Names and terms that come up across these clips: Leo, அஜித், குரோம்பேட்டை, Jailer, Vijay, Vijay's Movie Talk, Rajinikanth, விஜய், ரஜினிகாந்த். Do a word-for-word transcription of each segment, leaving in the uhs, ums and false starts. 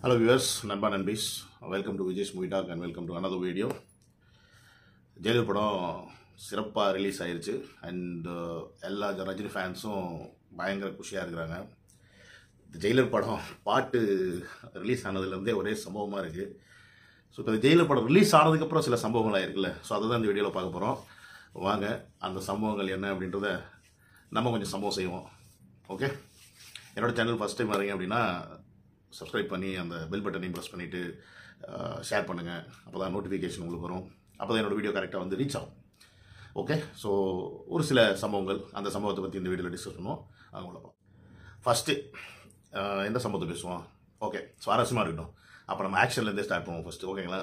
Hello viewers, Nanban and Bees. Welcome to Vijay's Movie Talk and welcome to another video. Jailer padam sirappa release aayirchu and ella Rajini fans um bayangara kushiya irukkranga. The Jailer padam part release aanadhula irundhe ore sambhavama irukku. So the Jailer padam release aanadhukku appuram sila sambhavangala irukla. So adha indha video la paaka porom. Vaanga andha sambhavangal enna abindratha nama konjam sambhavam seivom. Okay? Ennoda channel first time vareenga appadina subscribe பண்ணி அந்த bell button ஐ press பண்ணிட்டு share பண்ணுங்க அப்பதான் notification உங்களுக்கு வரும் அப்பதான் என்னோட video கரெக்ட்டா வந்து ரீச் ஆகும் ஓகே சோ ஒரு சில சம்பவங்கள் அந்த சம்பவத்தை பத்தி இந்த வீடியோல டிஸ்கஸ் பண்ணுவோம் அங்கோல பாப்போம் ஃபர்ஸ்ட் என்ன சம்பவத்தை பேசுவோம் ஓகே சுவாரஸ்யமா இருக்கணும் அப்ப நம்ம ஆக்ஷன்ல இருந்து ஸ்டார்ட் பண்ணுவோம் ஃபர்ஸ்ட் ஓகேங்களா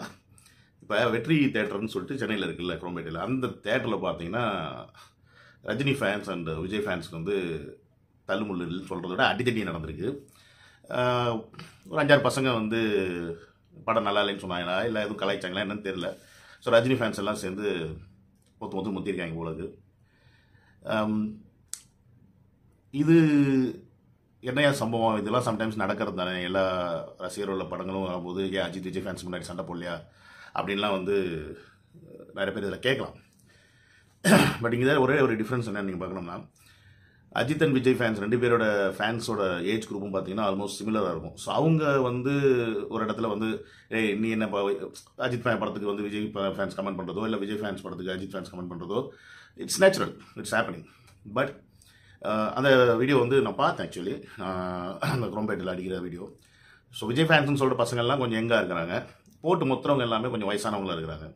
இப்போ வெற்றி தியேட்டர்னு சொல்லிட்டு சென்னையில இருக்குல்ல குரோம்பேட்டில அந்த தியேட்டர்ல பாத்தீங்கன்னா ரஜினி ஃபேன்ஸ் அண்ட் விஜய் ஃபேன்ஸ்க்கு வந்து தள்ளுமுள்ளுன்னு சொல்றத விட அடிதடி நடந்துருக்கு ஒரு அஞ்சாறு பசங்க வந்து படம் நல்லா இல்லைன்னு சொன்னாங்களா இல்லை எதுவும் கலாய்ச்சாங்களா என்னன்னு தெரியல ஸோ ரஜினி ஃபேன்ஸ் எல்லாம் சேர்ந்து மொத்த மொத்தம் முத்திருக்காங்க போலது இது என்னையா சம்பவம் இதெல்லாம் சம்டைம்ஸ் நடக்கிறது தானே எல்லா ரசிகரோட படங்களும் வரும்போது ஏ அஜித் விஜய் ஃபேன்ஸ் முன்னாடி சண்டை போடலையா அப்படின்லாம் வந்து நிறைய பேர் இதில் கேட்கலாம் பட் இங்கே ஒரே ஒரு டிஃப்ரென்ஸ் என்னன்னு நீங்கள் பார்க்கணும்னா அஜித் அண்ட் விஜய் ஃபேன்ஸ் ரெண்டு பேரோட ஃபேன்ஸோட ஏஜ் குரூப்பும் பார்த்தீங்கன்னா ஆல்மோஸ்ட் சிமிலராக இருக்கும் ஸோ அவங்க வந்து ஒரு இடத்துல வந்து ஏய் நீ என்ன அஜித் ஃபேன் படத்துக்கு வந்து விஜய் ஃபேன்ஸ் கமெண்ட் பண்ணுறதோ இல்லை விஜய் ஃபேன்ஸ் படத்துக்கு அஜித் ஃபேன்ஸ் கமெண்ட் பண்ணுறதோ it's natural it's happening but அந்த வீடியோ வந்து நான் பார்த்தேன் ஆக்சுவலி அந்த குரோம்பேட்டில் அடிக்கிற வீடியோ ஸோ விஜய் ஃபேன்ஸ்னு சொல்கிற பசங்கள்லாம் கொஞ்சம் எங்காக இருக்கிறாங்க போட்டு மொத்தவங்க எல்லாமே கொஞ்சம் வயசானவங்களாக இருக்கிறாங்க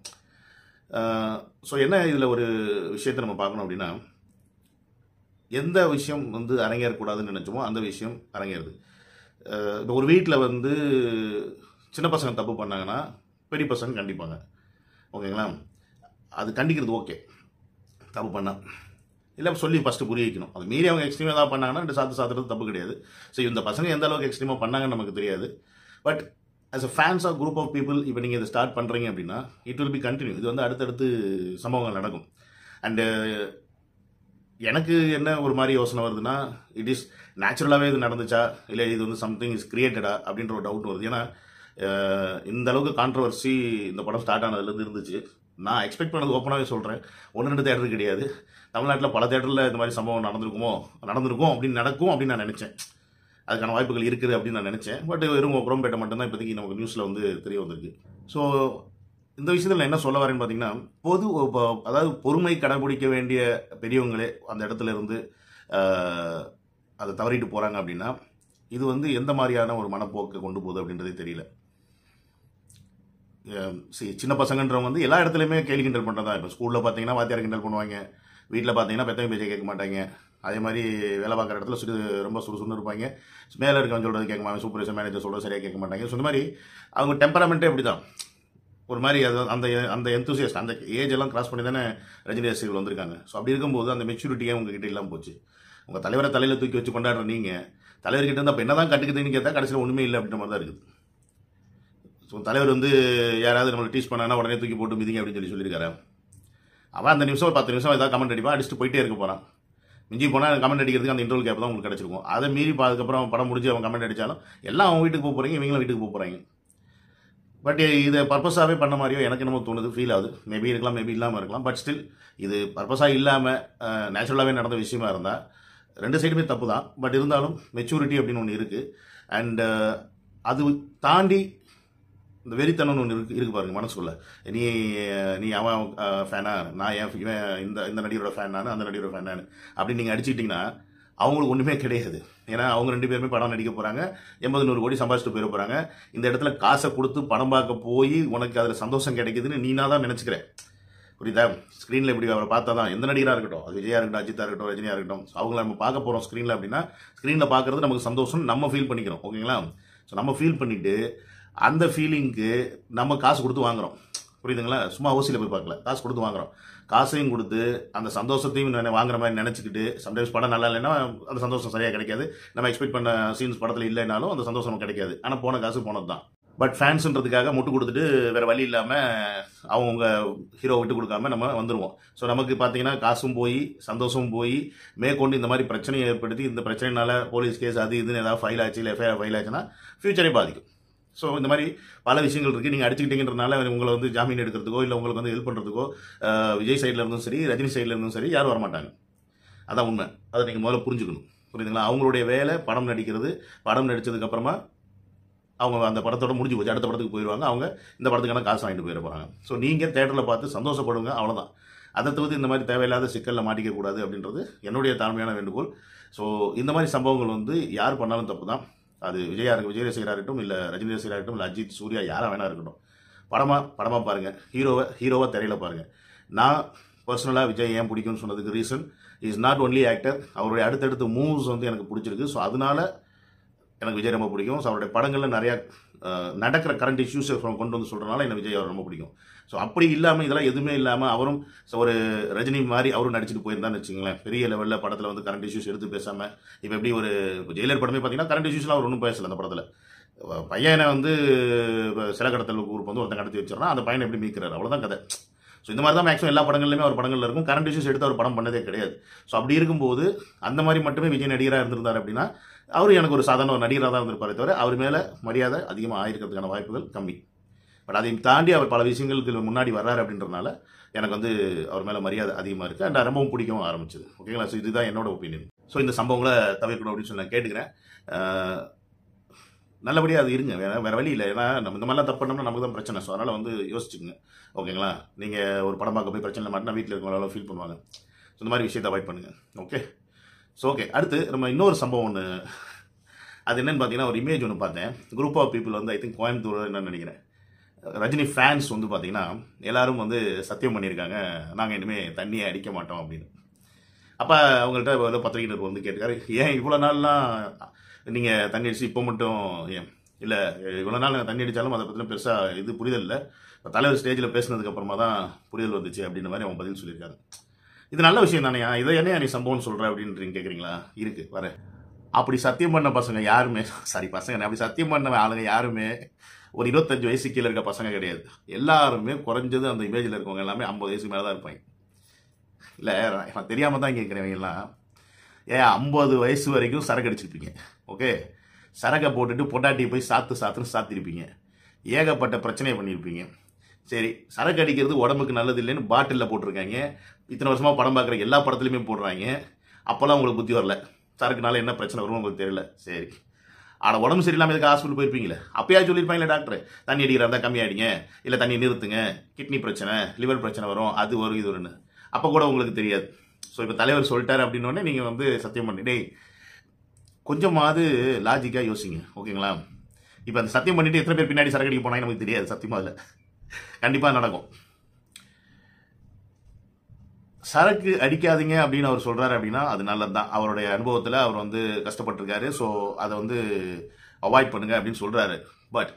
ஸோ என்ன இதில் ஒரு விஷயத்தை நம்ம பார்க்கணும் அப்படின்னா எந்த விஷயம் வந்து அரங்கேறக்கூடாதுன்னு நினச்சோமோ அந்த விஷயம் அரங்கேறுது இப்போ ஒரு வீட்டில் வந்து சின்ன பசங்க தப்பு பண்ணாங்கன்னா பெரிய பசங்க கண்டிப்பாங்க ஓகேங்களா அது கண்டிக்கிறது ஓகே தப்பு பண்ணால் இல்லை சொல்லி ஃபஸ்ட்டு புரிய வைக்கணும் அது மீறி அவங்க எக்ஸ்ட்ரீமாக ஏதாவது பண்ணாங்கன்னா ரெண்டு சாத்து சாத்துறது தப்பு கிடையாது ஸோ இந்த பசங்க எந்த அளவுக்கு எக்ஸ்ட்ரீமாக பண்ணாங்கன்னு நமக்கு தெரியாது but as a fans of group of people இப்போ நீங்கள் இதை ஸ்டார்ட் பண்ணுறீங்க அப்படின்னா இட் வில் பி கண்டினியூ இது வந்து அடுத்தடுத்து சம்பவங்கள் நடக்கும் அண்டு எனக்கு என்ன ஒரு மாதிரி யோசனை வருதுன்னா இட் இஸ் நேச்சுரலாகவே இது நடந்துச்சா இல்லை இது வந்து சம்திங் இஸ் கிரியேட்டடா அப்படின்ற ஒரு டவுட் வருது ஏன்னா இந்த அளவுக்கு கான்ட்ரவர்சி இந்த படம் ஸ்டார்ட் ஆனதுலேருந்து இருந்துச்சு நான் எக்ஸ்பெக்ட் பண்ணது ஓப்பனாகவே சொல்கிறேன் ஒன்று ரெண்டு தேட்டர் கிடையாது தமிழ்நாட்டில் பல தேட்டரில் இந்த மாதிரி சம்பவம் நடந்திருக்குமோ நடந்திருக்கும் அப்படின்னு நடக்கும் அப்படின்னு நான் நினச்சேன் அதுக்கான வாய்ப்புகள் இருக்குது அப்படின்னு நான் நினச்சேன் பட் வெறும் குரோம்பேட்டை மட்டும்தான் இப்போதைக்கு நமக்கு நியூஸில் வந்து தெரிய வந்திருக்கு ஸோ இந்த விஷயத்தில் நான் என்ன சொல்ல வரேன்னு பார்த்தீங்கன்னா பொது அதாவது பொறுமை கடைபிடிக்க வேண்டிய பெரியவங்களே அந்த இடத்துல இருந்து அதை தவறிட்டு போகிறாங்க அப்படின்னா இது வந்து எந்த மாதிரியான ஒரு மனப்போக்கை கொண்டு போகுது அப்படின்றதே தெரியல சரி சின்ன பசங்கன்றவங்க வந்து எல்லா இடத்துலையுமே கேள்வி கிண்டல் பண்ணுறதா இப்போ ஸ்கூலில் பார்த்தீங்கன்னா வாத்தியார் கிண்டல் பண்ணுவாங்க வீட்டில் பார்த்தீங்கன்னா பெத்தவங்க பேச்சை கேட்க மாட்டாங்க அதே மாதிரி வேலை பார்க்குற இடத்துல சுடு ரொம்ப சுடுசுன்னு இருப்பாங்க மேலே இருக்கவங்க சொல்கிறது கேட்க மாட்டாங்க சூப்பர்வைசர் மேனேஜர் சொல்கிறது சரியாக கேட்க மாட்டாங்க ஸோ இந்த மாதிரி அவங்க டெம்பராமெண்ட்டே இப்படி தான் ஒரு மாதிரி அது அந்த அந்த எந்தூசியஸ்ட் அந்த ஏஜ் எல்லாம் கிராஸ் பண்ணி தானே ரஜினி ரசிகர்கள் வந்திருக்காங்க ஸோ அப்படி இருக்கும்போது அந்த மெச்சூரிட்டியே உங்ககிட்ட இல்லாமல் போச்சு உங்கள் தலைவரை தலையில் தூக்கி வச்சு கொண்டாடுற நீங்கள் தலைவர்கிட்ட இருந்து அப்போ என்ன தான் கட்டுக்குதுன்னு கேட்டால் கடைசியில் ஒன்றுமே இல்லை அப்படின்ற மாதிரி தான் இருக்குது ஸோ தலைவர் வந்து யாராவது நம்மளை டீச் பண்ணாங்கன்னா உடனே தூக்கி போட்டு மிதிங்க அப்படின்னு சொல்லி சொல்லியிருக்காரு அவன் அந்த நிமிஷம் ஒரு பத்து நிமிஷம் ஏதாவது கமெண்ட் அடிப்பான் அடிச்சுட்டு போயிட்டே இருக்க போகிறான் மிஞ்சி போனால் கமெண்ட் அடிக்கிறதுக்கு அந்த இன்டர்வல் கேப் தான் உங்களுக்கு கிடச்சிருக்கும் அதை மீறி அதுக்கப்புறம் அவன் படம் முடிஞ்சு அவன் கமெண்ட் அடித்தாலும் எல்லாம் அவன் வீட்டுக்கு போக போகிறீங்க இவங்களும் வீட்டுக்கு போக போகிறாங்க பட் இதை பர்பஸாகவே பண்ண மாதிரியோ எனக்கு நம்ம தோணுது ஃபீல் ஆகுது மேபி இருக்கலாம் மேபி இல்லாமல் இருக்கலாம் பட் ஸ்டில் இது பர்பஸாக இல்லாமல் நேச்சுரலாகவே நடந்த விஷயமா இருந்தால் ரெண்டு சைடுமே தப்பு தான் பட் இருந்தாலும் மெச்சூரிட்டி அப்படின்னு ஒன்று இருக்குது அண்டு அது தாண்டி இந்த வெறித்தனம்னு ஒன்று இருக்கு இருக்கு பாருங்க மனசுக்குள்ள நீ நீ அவன் ஃபேனா நான் ஏன் இவன் இந்த இந்த நடிகரோட ஃபேன் நான் அந்த நடிகரோட ஃபேன் நான் அப்படின்னு நீங்கள் அடிச்சுக்கிட்டிங்கன்னா அவங்களுக்கு ஒன்றுமே கிடையாது ஏன்னா அவங்க ரெண்டு பேருமே படம் நடிக்க போகிறாங்க எண்பது நூறு கோடி சம்பாதிச்சுட்டு போயிட போகிறாங்க இந்த இடத்துல காசை கொடுத்து படம் பார்க்க போய் உனக்கு அதில் சந்தோஷம் கிடைக்குதுன்னு நீனா தான் நினச்சிக்கிறேன் புரியுதா ஸ்க்ரீனில் இப்படி அவரை பார்த்தா தான் எந்த நடிகராக இருக்கட்டும் அது விஜயா இருக்கட்டும் அஜித்தாக இருக்கட்டும் ரஜினியாக இருக்கட்டும் அவங்கள நம்ம பார்க்க போகிறோம் ஸ்க்ரீனில் அப்படின்னா ஸ்க்ரீனில் பார்க்குறது நமக்கு சந்தோஷம் நம்ம ஃபீல் பண்ணிக்கிறோம் ஓகேங்களா ஸோ நம்ம ஃபீல் பண்ணிவிட்டு அந்த ஃபீலிங்க்கு நம்ம காசு கொடுத்து வாங்குகிறோம் புரியுதுங்களா சும்மா ஓசியில் போய் பார்க்கல காசு கொடுத்து வாங்குகிறோம் காசையும் கொடுத்து அந்த சந்தோஷத்தையும் வாங்குற மாதிரி நினச்சிக்கிட்டு சம்டைம்ஸ் படம் நல்லா இல்லைன்னா அந்த சந்தோஷம் சரியாக கிடைக்காது நம்ம எக்ஸ்பெக்ட் பண்ண சீன்ஸ் படத்தில் இல்லைனாலும் அந்த சந்தோஷம் கிடைக்காது ஆனால் போன காசு போனது தான் பட் ஃபேன்ஸுன்றதுக்காக முட்டு கொடுத்துட்டு வேறு வழி இல்லாமல் அவங்க ஹீரோ விட்டு கொடுக்காம நம்ம வந்துடுவோம் ஸோ நமக்கு பார்த்தீங்கன்னா காசும் போய் சந்தோஷமும் போய் மேற்கொண்டு இந்த மாதிரி பிரச்சனையை ஏற்படுத்தி இந்த பிரச்சனைனால போலீஸ் கேஸ் அது இதுன்னு ஏதாவது ஃபைல் ஆச்சு இல்லை எஃப்ஐஆர் ஃபைல் ஆச்சுன்னா ஃப்யூச்சரே பாதிக்கும் So, in the Mari, Palavishingle, getting addicting into Nala and Mungal on the Jamin editor to go, Longal on the Ilpon to go, Vijay side London Seri, Rajini side London Seri, Yar or Matan. Ada woman, other thing more Punjun. Putting the Anglo de Vele, Padam Nadikade, Padam Nadik to the Kaprama, Anga and the Parthor Murju, which are the Parthur Puranga, in the Parthana Casa into Verapana. So, Ninga theatre about the Sandosa Podanga, Alana. Other two in the Mari Tavela, the Sikala Matica Buddha, the Abdinto, Yanodia Tarmiana Vendable. So, in the Mari Sambongal on the Yar Panan Tapana. அது விஜயா விஜய் ரசிகராகட்டும் இல்லை ரஜினி ரசிகராகட்டும் அஜித் சூர்யா யாராக வேணா இருக்கட்டும் படமாக படமாக பாருங்கள் ஹீரோவை ஹீரோவை திரையில் பாருங்கள் நான் பர்சனலாக விஜய் ஏன் பிடிக்கும்னு சொன்னதுக்கு reason is not only actor அவருடைய அடுத்தடுத்த மூவ்ஸ் வந்து எனக்கு பிடிச்சிருக்கு ஸோ அதனால எனக்கு விஜய் ரொம்ப பிடிக்கும் ஸோ அவருடைய படங்களில் நிறையா நடக்கிற கரண்ட் இஷ்யூஸை கொண்டு வந்து சொல்கிறனால எனக்கு விஜய் அவர் ரொம்ப பிடிக்கும் ஸோ அப்படி இல்லாமல் இதெல்லாம் எதுவுமே இல்லாமல் அவரும் ஒரு ரஜினி மாதிரி அவரும் நடிச்சுட்டு போயிருந்தான்னு வச்சுங்களேன் பெரிய லெவலில் படத்தில் வந்து கரண்ட் இஷ்யூஸ் எடுத்து பேசாமல் இப்போ எப்படி ஒரு ஜெயிலர் படமே பார்த்தீங்கன்னா கரண்ட் இஷ்யூஸ்லாம் அவர் ஒன்றும் பேசலை அந்த படத்தில் பையனை வந்து சில கடத்தல் ஊருக்கு வந்து ஒருத்தன் கடத்தி வச்சிடறான் அந்த பையனை எப்படி மீட்கிறார் அவ்வளோதான் கதை ஸோ இந்த மாதிரி தான் மேக்ஸிமம் எல்லா படங்கள்லையுமே அவர் படங்களில் இருக்கும் கரண்ட் இஷ்யூஸ் எடுத்து அவர் படம் பண்ணதே கிடையாது ஸோ அப்படி இருக்கும்போது அந்த மாதிரி மட்டுமே விஜய் நடிகராக இருந்திருந்தார் அப்படின்னா அவர் எனக்கு ஒரு சாதாரண ஒரு நடிகராக தான் இருந்திருப்பாரே தவிர அவர் மேலே மரியாதை அதிகமாக ஆயிருக்கிறதுக்கான வாய்ப்புகள் கம்மி பட் அதையும் தாண்டி அவர் பல விஷயங்களுக்கு முன்னாடி வர்றாரு அப்படின்றதுனால எனக்கு வந்து அவர் மேலே மரியாதை அதிகமாக இருக்குது அண்ட் ரொம்பவும் பிடிக்கவும் ஆரம்பிச்சது ஓகேங்களா ஸோ இதுதான் என்னோட ஒப்பீனியன் ஸோ இந்த சம்பவங்களை தவிர்க்கணும் அப்படின்னு சொல்லி நான் கேட்டுக்கிறேன் நல்லபடியாக அது இருங்க வேறு வேறு வழி இல்லை ஏன்னா நம்ம இந்த மாதிரிலாம் தப்பு பண்ணோம்னா நமக்கு தான் பிரச்சனை ஸோ அதனால் வந்து யோசிச்சுங்க ஓகேங்களா நீங்கள் ஒரு படம் பார்க்க போய் பிரச்சனை மாட்டினா வீட்டில் இருக்கவங்களால ஃபீல் பண்ணுவாங்க ஸோ இந்த மாதிரி விஷயத்தை அவாய்ட் பண்ணுங்கள் ஓகே ஸோ ஓகே அடுத்து நம்ம இன்னொரு சம்பவம் ஒன்று அது என்னென்னு பார்த்தீங்கன்னா ஒரு இமேஜ் ஒன்று பார்த்தேன் குரூப் ஆஃப் பீப்புள் வந்து ஐ திங்க் கோயம்புத்தூர் என்னன்னு நினைக்கிறேன் ரஜினி ஃபேன்ஸ் வந்து பார்த்தீங்கன்னா எல்லோரும் வந்து சத்தியம் பண்ணியிருக்காங்க நாங்கள் இனிமேல் தண்ணியை அடிக்க மாட்டோம் அப்படின்னு அப்போ அவங்கள்ட்ட ஒரு பத்திரிகை வந்து கேட்டுக்காரு ஏன் இவ்வளோ நாள்லாம் நீங்கள் தண்ணி அடிச்சு இப்போ மட்டும் ஏன் இல்லை இவ்வளோ நாள் தண்ணி அடித்தாலும் அதை பற்றின பெருசாக இது புரிதல் இல்லை இப்போ தலைவர் ஸ்டேஜில் பேசினதுக்கப்புறமா தான் புரிதல் வந்துச்சு அப்படின்ற மாதிரி அவங்க பதில் சொல்லியிருக்காங்க இது நல்ல விஷயம் தானே இதை என்ன நீ சம்பவம்னு சொல்கிற அப்படின்றீங்க கேட்குறீங்களா இருக்குது வர அப்படி சத்தியம் பண்ண பசங்க யாருமே சாரி பசங்க அப்படி சத்தியம் பண்ண ஆளுங்க யாருமே ஒரு இருபத்தஞ்சு வயசு கீழே இருக்க பசங்க கிடையாது எல்லாருமே குறைஞ்சது அந்த இமேஜில் இருக்கவங்க எல்லாமே ஐம்பது வயசுக்கு மேலே தான் இருப்பாங்க இல்லை நான் தெரியாமல் தான் கேட்குறவங்கலாம் ஏன் ஐம்பது வயசு வரைக்கும் சரக்கு அடிச்சிருப்பீங்க ஓகே சரக்கை போட்டுட்டு பொட்டாட்டி போய் சாத்து சாத்துன்னு சாத்திருப்பீங்க ஏகப்பட்ட பிரச்சனையை பண்ணியிருப்பீங்க சரி சரக்கு அடிக்கிறது உடம்புக்கு நல்லது இல்லைன்னு பாட்டிலில் போட்டிருக்காங்க இத்தனை வருஷமாக படம் பார்க்குற எல்லா படத்துலையுமே போடுறாங்க அப்போல்லாம் உங்களுக்கு புத்தி வரல சரக்குனால என்ன பிரச்சனை வரும்னு உங்களுக்கு தெரியல சரி ஆனால் உடம்பு சரியில்லாமல் இதுக்கு ஹாஸ்பிட்டல் போயிருப்பீங்களே அப்போயா சொல்லியிருப்பாங்களே டாக்டர் தண்ணி அடிக்கிறா இருந்தால் கம்மியாகிடுங்க இல்லை தண்ணி நிறுத்துங்க கிட்னி பிரச்சனை லிவர் பிரச்சனை வரும் அது வரும் இது வரும்னு அப்போ கூட உங்களுக்கு தெரியாது ஸோ இப்போ தலைவர் சொல்லிட்டார் அப்படின்னோடனே நீங்கள் வந்து சத்தியம் பண்ணிட்டே கொஞ்சமாவது லாஜிக்காக யோசிங்க ஓகேங்களா இப்போ அந்த சத்தியம் பண்ணிட்டு எத்தனை பேர் பின்னாடி சரக்கு அடிக்க போனாங்க நமக்கு தெரியாது சத்தியமாக இல்லை கண்டிப்பாக நடக்கும் சரக்கு அடிக்காதீங்க அப்படின்னு அவர் சொல்கிறாரு அப்படின்னா அது நல்லது தான் அவருடைய அனுபவத்தில் அவர் வந்து கஷ்டப்பட்டிருக்காரு ஸோ அதை வந்து அவாய்ட் பண்ணுங்க அப்படின்னு சொல்கிறாரு பட்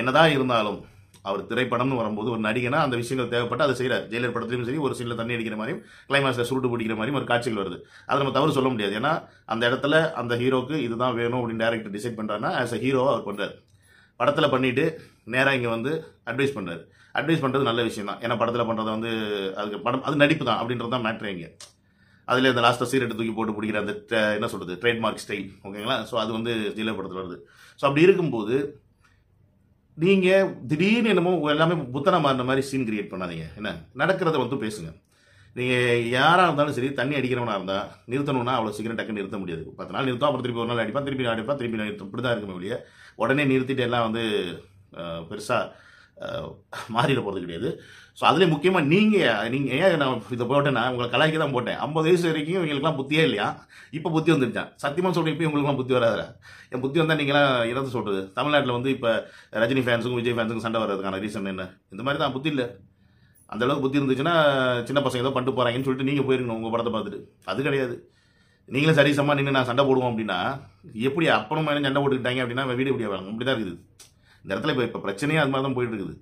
என்னதான் இருந்தாலும் அவர் திரைப்படம்னு வரும்போது ஒரு நடிகனா அந்த விஷயங்கள் தேவைப்பட்டு அதை செய்கிறார் ஜெயிலர் படத்துலையும் சரி ஒரு சீனில் தண்ணி அடிக்கிற மாதிரியும் கிளைமாக்ஸில் சுருட்டு பிடிக்கிற மாதிரியும் ஒரு காட்சிகள் வருது அதை நம்ம தவறு சொல்ல முடியாது ஏன்னா அந்த இடத்துல அந்த ஹீரோக்கு இதுதான் வேணும் அப்படின்னு டேரக்டர் டிசைட் பண்ணுறாருன்னா ஆஸ் அ ஹீரோவாக அவர் பண்ணுறாரு படத்தில் பண்ணிவிட்டு நேராக இங்கே வந்து அட்வைஸ் பண்ணுறாரு அட்வைஸ் பண்ணுறது நல்ல விஷயம் தான் ஏன்னா படத்தில் பண்ணுறது வந்து அதுக்கு படம் அது நடிப்பு தான் அப்படின்றது தான் மேட்ரு இங்கே அதில் இந்த லாஸ்ட்டாக சீரட்டை தூக்கி போட்டு பிடிக்கிற அந்த என்ன சொல்கிறது ட்ரேட்மார்க் ஸ்டைல் ஓகேங்களா ஸோ அது வந்து ஜெயிலர் படத்தில் வருது ஸோ அப்படி இருக்கும்போது நீங்கள் திடீர்னு என்னமோ எல்லாமே புத்தனை மாறின மாதிரி சீன் கிரியேட் பண்ணாதீங்க என்ன நடக்கிறத வந்து பேசுங்க நீங்கள் யாராக இருந்தாலும் சரி தண்ணி அடிக்கிறவனாக இருந்தால் நிறுத்தணும்னா அவ்வளோ சீக்கிரம் டக்குன்னு நிறுத்த முடியாது பத்து நாள் நிறுத்தம் அப்புறம் திருப்பி ஒரு நாள் அடிப்பான் திருப்பி அடிப்பான் திருப்பி நிறுத்தம் இப்படி தான் இருக்குமே வெளியே உடனே நிறுத்திட்டு எல்லாம் வந்து பெருசாக மாறிட போகிறது கிடையாது ஸோ அதில் முக்கியமாக நீங்கள் நீங்கள் ஏன் நான் இதை போட்டேன்னா உங்களை கலாய்க்கு தான் போட்டேன் ஐம்பது வயசு வரைக்கும் இவங்களுக்குலாம் புத்தியே இல்லையா இப்போ புத்தி வந்துருச்சான் சத்தியமாக சொல்கிறேன் இப்போ இவங்களுக்குலாம் புத்தி வராதா என் புத்தி வந்தால் நீங்களாம் இறந்து சொல்கிறது தமிழ்நாட்டில் வந்து இப்போ ரஜினி ஃபேன்ஸுக்கும் விஜய் ஃபேன்ஸுக்கும் சண்டை வர்றதுக்கான ரீசன் என்ன இந்த மாதிரி தான் புத்தி இல்லை அந்தளவுக்கு புத்தி இருந்துச்சுன்னா சின்ன பசங்க ஏதோ பண்ணிட்டு போகிறாங்கன்னு சொல்லிட்டு நீங்கள் போயிருக்கணும் உங்கள் படத்தை பார்த்துட்டு அது கிடையாது நீங்களும் சரி சம்மா நின்று நான் சண்டை போடுவோம் அப்படின்னா எப்படி அப்பனும் என்ன சண்டை போட்டுக்கிட்டாங்க அப்படின்னா வீடு இப்படியே வராங்க இப்படி தான் இருக்குது இந்த இடத்துல இப்போ இப்போ பிரச்சனையே அது மாதிரி தான் போயிட்டு இருக்குது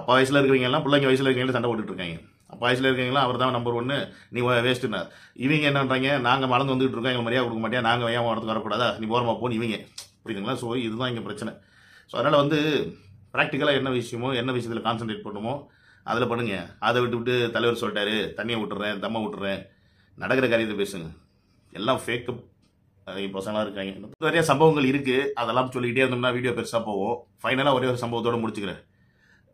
அப்பா வயசில் இருக்கிறவங்க எல்லாம் பிள்ளைங்க வயசில் இருக்கிறவங்களே சண்டை போட்டுட்டு இருக்காங்க அப்பா வயசில் இருக்கீங்களா அவர் தான் நம்பர் ஒன்று நீ வேஸ்ட்டுன்னா இவங்க என்ன பண்ணுறாங்க நாங்கள் மறந்து வந்துட்டு இருக்கோம் எங்களை மரியாதை கொடுக்க மாட்டேன் நாங்கள் ஏன் வரத்துக்கு வரக்கூடாதா நீ போகிறமா போன்னு இவங்க புரியுதுங்களா ஸோ இதுதான் இங்கே பிரச்சனை ஸோ அதனால் வந்து ப்ராக்டிக்கலாக என்ன விஷயமோ என்ன விஷயத்தில் கான்சன்ட்ரேட் பண்ணுமோ அதில் பண்ணுங்க அதை விட்டு விட்டு தலைவர் சொல்லிட்டாரு தண்ணியை விட்டுறேன் தம்மை விட்டுறேன் நடக்கிற காரியத்தை பேசுங்க எல்லாம் ஃபேக்கப் பசங்களாக இருக்காங்க. நிறைய சம்பவங்கள் இருக்குது, அதெல்லாம் சொல்லிக்கிட்டே இருந்தோம்னா வீடியோ பெருசாக போவோம். ஃபைனலாக ஒரே ஒரு சம்பவத்தோடு முடிச்சுக்கிறேன்.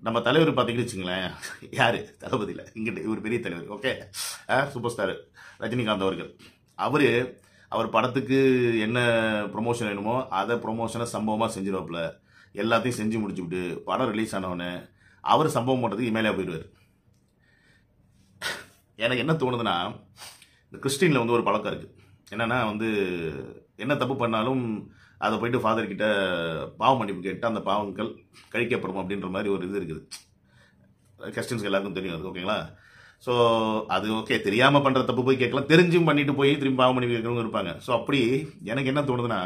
நம்ம தலைவர் பார்த்திங்கன்னு வச்சுங்களேன், யார் தளபதியில் இங்கிட்ட இவர் பெரிய தலைவர், ஓகே சூப்பர் ஸ்டார் ரஜினிகாந்த் அவர்கள். அவர் அவர் படத்துக்கு என்ன ப்ரொமோஷன் வேணுமோ அதை ப்ரொமோஷனை சம்பவமாக செஞ்சிருவாப்புல, எல்லாத்தையும் செஞ்சு முடிச்சுவிட்டு படம் ரிலீஸ் ஆனவொடனே அவர் சம்பவம் பண்ணுறதுக்கு இமேலாக போயிடுவார். எனக்கு என்ன தோணுதுன்னா, இந்த கிறிஸ்டினில் வந்து ஒரு பழக்கம் இருக்குது, என்னென்னா வந்து என்ன தப்பு பண்ணாலும் அதை போய்ட்டு ஃபாதர்கிட்ட பாவம் மன்னிப்பு கேட்டால் அந்த பாவங்கள் கழிக்கப்படும் அப்படின்ற மாதிரி ஒரு இது இருக்குது. கிறிஸ்டின்ஸ் எல்லாருக்கும் தெரியும் அது, ஓகேங்களா? ஸோ அது ஓகே, தெரியாமல் பண்ணுற தப்பு போய் கேட்கலாம், தெரிஞ்சும் பண்ணிட்டு போய் திரும்பி பாவம் மன்னிப்பு கேட்கறவங்க இருப்பாங்க. ஸோ அப்படி எனக்கு என்ன தோணுதுன்னா,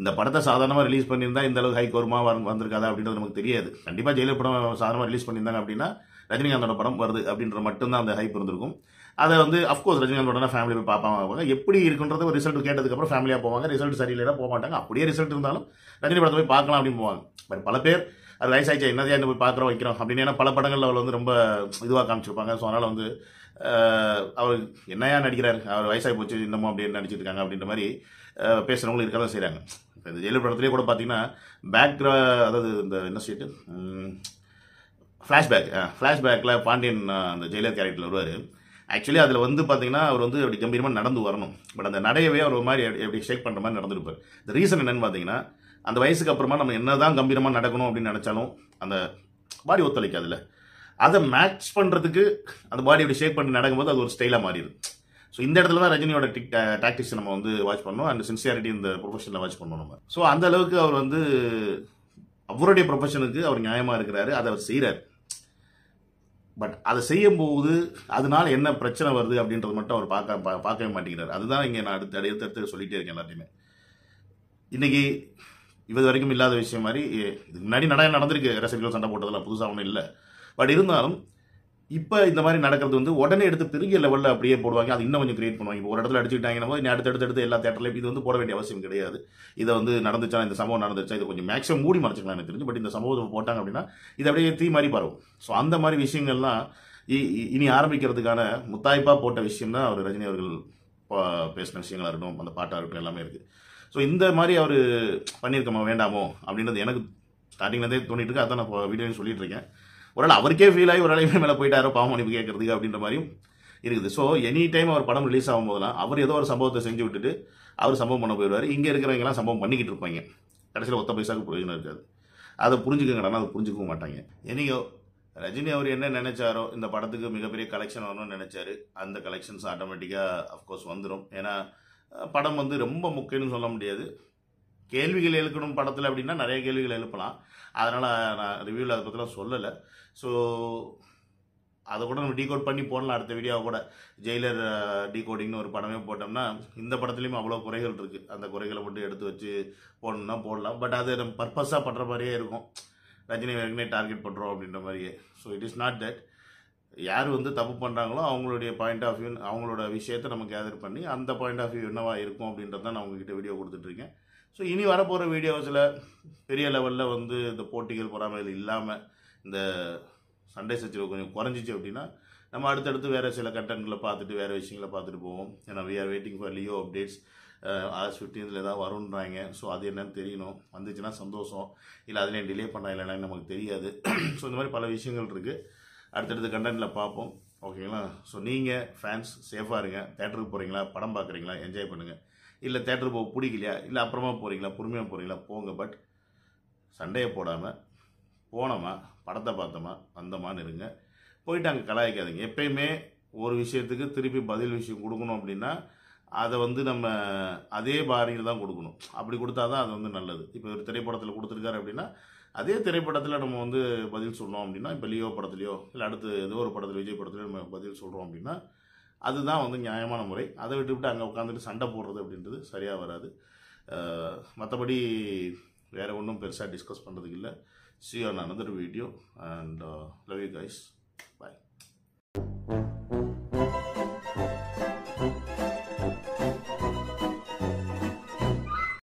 இந்த படத்தை சாதாரணமாக ரிலீஸ் பண்ணியிருந்தால் இந்த அளவுக்கு ஹைகோர்மா வந்திருக்காதா அப்படின்றது நமக்கு தெரியாது. கண்டிப்பாக ஜெயிலர் படம் சாதாரணமாக ரிலீஸ் பண்ணியிருந்தாங்க அப்படின்னா ரஜினிகாந்தோட படம் வருது அப்படின்ற மட்டும்தான் அந்த ஹைப் இருந்திருக்கும். அதை வந்து அஃப்கோர்ஸ் ரஜினிகாந்தோட ஃபேமிலி போய் பார்ப்பாங்க, எப்படி இருக்குன்றது ஒரு ரிசல்ட் கேட்டதுக்கப்புறம் ஃபேமிலியாக போவாங்க, ரிசல்ட் சரியில்லைனா போக மாட்டாங்க. அப்படியே ரிசல்ட் இருந்தாலும் ரஜினி படத்தை போய் பார்க்கலாம் அப்படின்னு போவாங்க. பட் பல பேர் அது வயசாயிச்சா என்னதையா என்ன போய் பார்க்குறோம் வைக்கிறோம் அப்படின்னு, ஏன்னா பல படங்கள் அவள் வந்து ரொம்ப இதுவாக காமிச்சிருப்பாங்க. ஸோ அதனால் வந்து அவர் என்னையா நடிக்கிறார், அவர் வயசாகி போச்சு இன்னமும் அப்படின்னு நடிச்சிருக்காங்க அப்படின்ற மாதிரி பேசுகிறவங்களும் இருக்க தான் செய்கிறாங்க. இந்த ஜெயிலர் படத்துலேயே கூட பார்த்தீங்கன்னா பேக்ரா, அதாவது இந்த என்ன ஸ்டேட்டு ஃப்ளாஷ்பேக், ஃப்ளாஷ்பேக்கில் பாண்டியன் அந்த ஜெயிலர் கேரக்டரில் வருவார். ஆக்சுவலி அதில் வந்து பார்த்தீங்கன்னா அவர் வந்து அப்படி கம்பீரமாக நடந்து வரணும், பட் அந்த நடையவே அவர் ஒரு மாதிரி எப்படி ஷேக் பண்ணுற மாதிரி நடந்துருப்பார். இந்த ரீசன் என்னென்னு பார்த்தீங்கன்னா, அந்த வயசுக்கு அப்புறமா நம்ம என்ன தான் கம்பீரமாக நடக்கணும் அப்படின்னு நினச்சாலும் அந்த பாடி ஒத்துழைக்காது. அதில் அதை மேட்ச் பண்ணுறதுக்கு அந்த பாடி அப்படி ஷேக் பண்ணி நடக்கும்போது அது ஒரு ஸ்டைலாக மாறிடுது. ஸோ இந்த இடத்துல தான் ரஜினியோட டிக் டாக்டிக்ஸ் நம்ம வந்து வாட்ச் பண்ணணும், அண்ட் சின்சியாரிட்டி இந்த ப்ரொஃபஷனில் வாட்ச் பண்ணணும் நம்ம. ஸோ அந்த அளவுக்கு அவர் வந்து அவருடைய ப்ரொஃபஷனுக்கு அவர் நியாயமாக இருக்கிறாரு, அதை அவர் செய்கிறார். பட் அதை செய்யும்போது அதனால் என்ன பிரச்சனை வருது அப்படின்றது மட்டும் அவர் பார்க்க பார்க்கவே மாட்டேங்கிறார். அதுதான் இங்கே நான் அடுத்த அடுத்த அடுத்து சொல்லிகிட்டே இருக்கேன் எல்லாத்தையுமே. இன்றைக்கி இது வரைக்கும் இல்லாத விஷயம் மாதிரி இதுக்கு முன்னாடி நிறைய நடந்திருக்கு, ரசிகர்கள் சண்டை போட்டதெல்லாம் புதுசாக ஒன்றும் இல்லை. பட் இருந்தாலும் இப்போ இந்த மாதிரி நடக்கிறது வந்து உடனே எடுத்து பெரிய லெவலில் அப்படியே போடுவாங்க, அது இன்னும் கொஞ்சம் கிரியேட் பண்ணுவாங்க. இப்போ ஒரு இடத்துல அடிச்சுக்கிட்டாங்கன்னா போது அடுத்தடுத்து எடுத்து எல்லா தேட்டர்லையும் இது வந்து போட வேண்டிய அவசியம் கிடையாது. இதை வந்து நடந்துச்சா, இந்த சம்பவம் நடந்துச்சா, இது கொஞ்சம் மேக்ஸிமம் மூடி மறைச்சிக்கலாம் எனக்கு தெரிஞ்சு. பட் இந்த சம்பவத்தை போட்டாங்க அப்படின்னா இது அப்படியே தீ மாதிரி பரவும். ஸோ அந்த மாதிரி விஷயங்கள்லாம் இனி ஆரம்பிக்கிறதுக்கான முத்தாய்ப்பாக போட்ட விஷயம் தான் அவர் ரஜினி அவர்கள் பேசின விஷயங்களாக இருக்கட்டும், அந்த பாட்டாக இருக்கட்டும், எல்லாமே இருக்குது. ஸோ இந்த மாதிரி அவர் பண்ணியிருக்கமா வேண்டாமோ அப்படின்றது எனக்கு ஸ்டார்டிங்லேருந்தே தோண்டிட்டு இருக்கு. அதான் நான் வீடியோன்னு சொல்லிட்டு இருக்கேன். ஒருவேளை அவருக்கே ஃபீல் ஆகி ஒரு அளவு மேலே போயிட்டாரோ பாவம் மன்னிப்பு கேட்கறதுக்கு அப்படின்ற மாதிரியும் இருக்குது. ஸோ எனி டைம் அவர் படம் ரிலீஸ் ஆகும்போதெல்லாம் அவர் ஏதோ ஒரு சம்பவத்தை செஞ்சு விட்டுட்டு அவர் சம்பவம் பண்ண போயிடுவார். இங்கே இருக்கிறவங்கலாம் சம்பவம் பண்ணிக்கிட்டு இருப்பாங்க, கடைசியில் ஒத்த பைசாவுக்கு பிரயோஜனம் இருக்காது. அதை புரிஞ்சுக்கங்கடா, அதை புரிஞ்சுக்கவும் மாட்டாங்க. எனியோ ரஜினி அவர் என்ன நினைச்சாரோ, இந்த படத்துக்கு மிகப்பெரிய கலெக்ஷன் வரணும்னு நினைச்சாரு, அந்த கலெக்ஷன்ஸ் ஆட்டோமேட்டிக்காக அஃப்கோர்ஸ் வந்துடும். ஏன்னா படம் வந்து ரொம்ப முக்கியம்னு சொல்ல முடியாது. கேள்விகள் எழுக்கணும் படத்தில் அப்படின்னா நிறைய கேள்விகள் எழுப்பலாம். அதனால் நான் ரிவ்யூவில் அதை பற்றிலாம் சொல்லலை. ஸோ அதை கூட நம்ம டீகோட் பண்ணி போடலாம். அடுத்த வீடியோவை கூட ஜெயிலர் டீகோடிங்னு ஒரு படமே போட்டோம்னா இந்த படத்துலேயுமே அவ்வளோ குறைகள் இருக்குது, அந்த குறைகளை மட்டும் எடுத்து வச்சு போடணும்னா போடலாம். பட் அது நம்ம பர்பஸாக பண்ணுற மாதிரியே இருக்கும், ரஜினி வேறுக்குனே டார்கெட் பண்ணுறோம் அப்படின்ற மாதிரியே. So it is not that. யார் வந்து தப்பு பண்ணுறாங்களோ அவங்களுடைய பாயிண்ட் ஆஃப் வியூ, அவங்களோட விஷயத்தை நம்ம கேதர் பண்ணி அந்த பாயிண்ட் ஆஃப் வியூ என்னவாக இருக்கும் அப்படின்றது தான் நான் உங்ககிட்ட வீடியோ கொடுத்துட்ருக்கேன். ஸோ இனி வரப்போகிற வீடியோஸில் பெரிய லெவலில் வந்து இந்த போட்டிகள் பொறாமைகள் இல்லாமல் இந்த சண்டை சச்சரவு கொஞ்சம் குறைஞ்சிச்சு அப்படின்னா நம்ம அடுத்தடுத்து வேறு சில கண்டென்ட்களை பார்த்துட்டு வேறு விஷயங்களை பார்த்துட்டு போவோம். ஏன்னா we are waiting for Leo updates. August ஃபிஃப்டீன்த்தில் ஏதாவது வருன்றாங்க. ஸோ அது என்னென்னு தெரியணும், வந்துச்சுன்னா சந்தோஷம், இல்லை அதில் டிலே பண்ண இல்லைன்னா நமக்கு தெரியாது. ஸோ இந்த மாதிரி பல விஷயங்கள் இருக்குது, அடுத்தடுத்து கண்டென்ட்டில் பார்ப்போம், ஓகேங்களா? ஸோ நீங்கள் ஃபேன்ஸ் சேஃபாக இருங்க. தேட்டருக்கு போகிறீங்களா, படம் பார்க்குறீங்களா, என்ஜாய் பண்ணுங்கள். இல்லை தேட்டருக்கு போக பிடிக்கலையா, இல்லை அப்புறமா போகிறீங்களா, பொறுமையாக போகிறீங்களா, போங்க. பட் சண்டையை போடாமல் போனோமா படத்தை பார்த்தோமா வந்தோமான்னு இருங்க. போயிட்டு அங்கே கலாய்க்காதீங்க. எப்பயுமே ஒரு விஷயத்துக்கு திருப்பி பதில் விஷயம் கொடுக்கணும் அப்படின்னா அதை வந்து நம்ம அதே பாரியில் தான் கொடுக்கணும். அப்படி கொடுத்தா தான் அது வந்து நல்லது. இப்போ ஒரு திரைப்படத்தில் கொடுத்துருக்காரு அப்படின்னா அதே திரைப்படத்தில் நம்ம வந்து பதில் சொல்கிறோம் அப்படின்னா, இப்போ லியோ படத்துலையோ இல்லை அடுத்து ஏதோ ஒரு படத்தில் விஜய் படத்துலையோ நம்ம பதில் சொல்கிறோம் அப்படின்னா அதுதான் வந்து நியாயமான முறை. அதை விட்டு விட்டு அங்கே உட்காந்துட்டு சண்டை போடுறது அப்படின்றது சரியாக வராது. மற்றபடி வேறு ஒன்றும் பெருசாக டிஸ்கஸ் பண்ணுறதுக்கு இல்லை. See you on another video and uh, love you guys. Bye.